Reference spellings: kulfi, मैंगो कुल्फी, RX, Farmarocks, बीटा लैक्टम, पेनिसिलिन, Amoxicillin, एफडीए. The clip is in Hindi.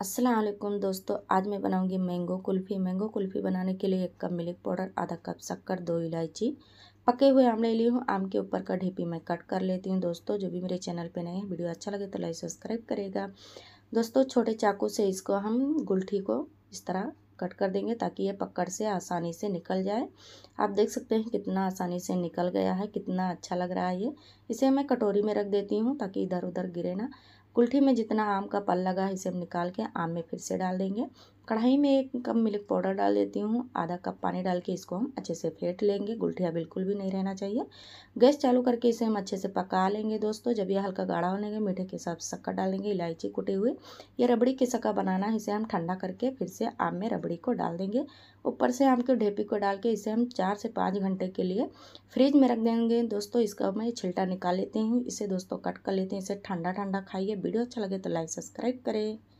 अस्सलाम वालेकुम दोस्तों, आज मैं बनाऊंगी मैंगो कुल्फी। मैंगो कुल्फी बनाने के लिए 1 कप मिल्क पाउडर, आधा कप शक्कर, 2 इलायची, पके हुए आम ले ली हूँ। आम के ऊपर का ढेपी मैं कट कर लेती हूँ। दोस्तों जो भी मेरे चैनल पे नए हैं, वीडियो अच्छा लगे तो लाइक सब्सक्राइब करेगा। दोस्तों छोटे चाकू से इसको हम गुलठी को इस तरह कट कर देंगे ताकि ये पकड़ से आसानी से निकल जाए। आप देख सकते हैं कितना आसानी से निकल गया है, कितना अच्छा लग रहा है ये। इसे मैं कटोरी में रख देती हूँ ताकि इधर उधर गिरे ना। कुल्ठी में जितना आम का पल लगा है इसे हम निकाल के आम में फिर से डाल देंगे। कढ़ाई में 1 कप मिल्क पाउडर डाल देती हूँ, आधा कप पानी डाल के इसको हम अच्छे से फेंट लेंगे। गुलठिया बिल्कुल भी नहीं रहना चाहिए। गैस चालू करके इसे हम अच्छे से पका लेंगे। दोस्तों जब ये हल्का गाढ़ा होने लगे, मीठे के हिसाब से शक्कर डालेंगे, इलायची कुटी हुई। ये रबड़ी के शक्कर बनाना है, इसे हम ठंडा करके फिर से आम में रबड़ी को डाल देंगे। ऊपर से आम के ढेपी को डाल के इसे हम 4 से 5 घंटे के लिए फ्रिज में रख देंगे। दोस्तों इसका मैं छिलटा निकाल लेती हूँ, इसे दोस्तों कट कर लेते हैं। इसे ठंडा ठंडा खाइए। वीडियो अच्छा लगे तो लाइक सब्सक्राइब करें।